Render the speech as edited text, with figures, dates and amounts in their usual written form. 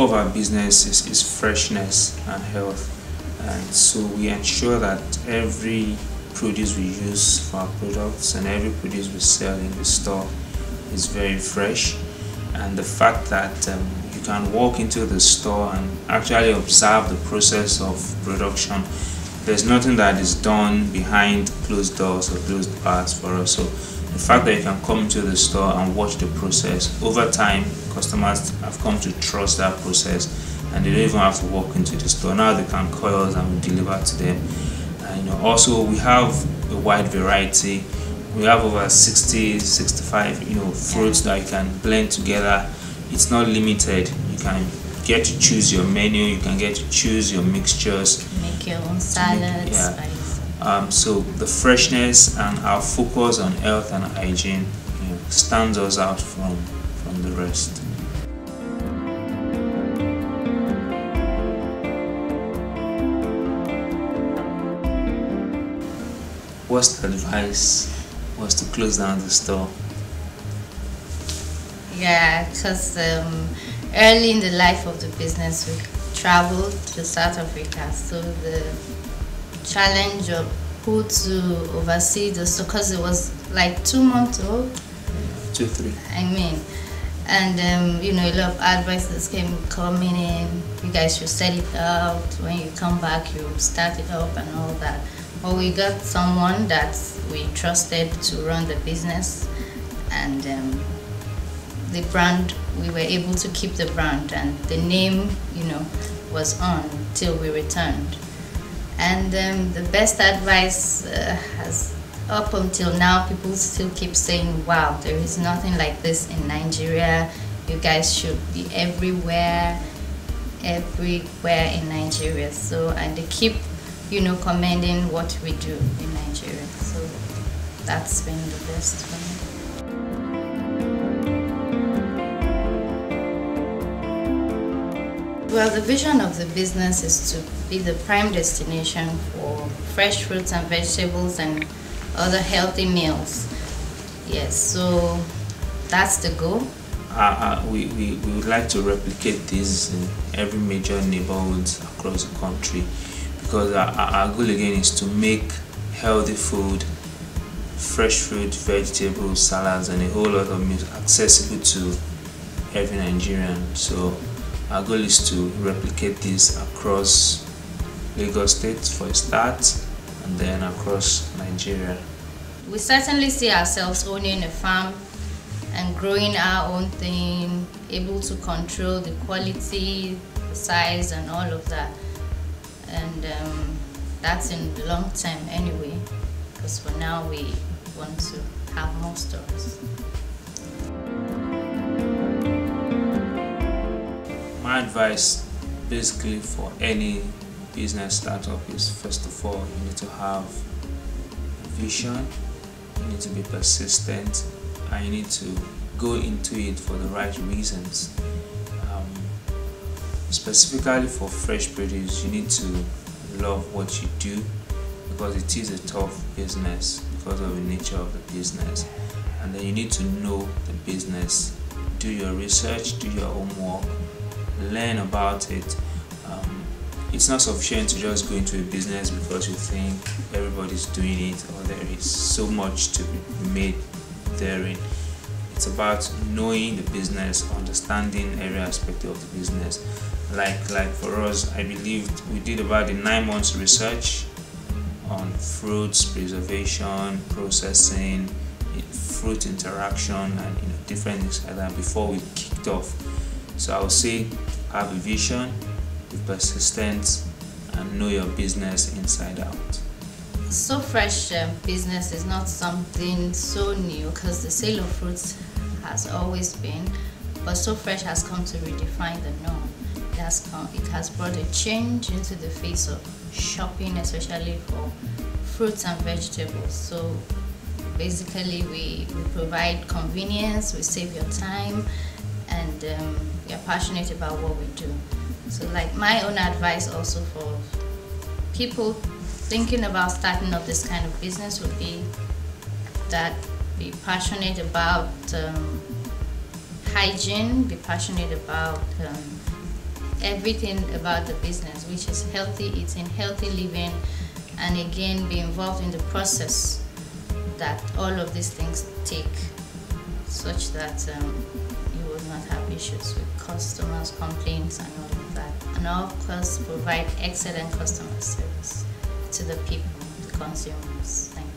core of our business is freshness and health. And so we ensure that every produce we use for our products and every produce we sell in the store is very fresh. And the fact that you can walk into the store and actually observe the process of production. There's nothing that is done behind closed doors or closed paths for us. So the fact that you can come into the store and watch the process, over time customers have come to trust that process and they don't even have to walk into the store. Now they can call us and we deliver to them. And, you know, also we have a wide variety. We have over 60, 65, fruits that you can blend together. It's not limited. You can get to choose your menu. You can get to choose your mixtures. Make your own salads. Yeah. So the freshness and our focus on health and hygiene stands us out from the rest. Worst advice was to close down the store. Yeah, because early in the life of the business we traveled to South Africa, so the challenge of who to oversee the store, because it was like 2 months old. 2, 3. I mean, and a lot of advices came coming in. You guys should set it up. When you come back, you start it up and all that. But we got someone that we trusted to run the business, and the brand, we were able to keep the brand, and the name, was on till we returned. And the best advice has, up until now, people still keep saying, wow, there is nothing like this in Nigeria. You guys should be everywhere in Nigeria. So, and they keep, commending what we do in Nigeria. So that's been the best for me. Well, the vision of the business is to be the prime destination for fresh fruits and vegetables and other healthy meals. Yes, so that's the goal. We would like to replicate this in every major neighborhood across the country, because our goal again is to make healthy food, fresh fruit, vegetables, salads and a whole lot of meals accessible to every Nigerian. So our goal is to replicate this across Lagos State for a start, and then across Nigeria. We certainly see ourselves owning a farm and growing our own thing, able to control the quality, the size and all of that. And that's in the long term anyway, because for now we want to have more stores. My advice basically for any business startup is, first of all, you need to have a vision, you need to be persistent, and you need to go into it for the right reasons. Specifically for fresh produce, you need to love what you do, because it is a tough business because of the nature of the business. And then you need to know the business, do your research, do your homework, learn about it. It's not sufficient to just go into a business because you think everybody's doing it or there is so much to be made therein. It's about knowing the business, understanding every aspect of the business. Like for us, I believe we did about a 9 months research on fruits, preservation, processing, fruit interaction and different things like that before we kicked off. So I would say, have a vision, be persistent, and know your business inside out. So Fresh business is not something so new, because the sale of fruits has always been, but So Fresh has come to redefine the norm. It has brought a change into the face of shopping, especially for fruits and vegetables. So basically we provide convenience, we save your time, and we are passionate about what we do. So like my own advice also for people thinking about starting up this kind of business would be that be passionate about hygiene, be passionate about everything about the business, which is healthy eating, healthy living, and again be involved in the process that all of these things take, such that you will not have issues with customers, complaints and all of that. And of course provide excellent customer service to the people, the consumers. Thank you.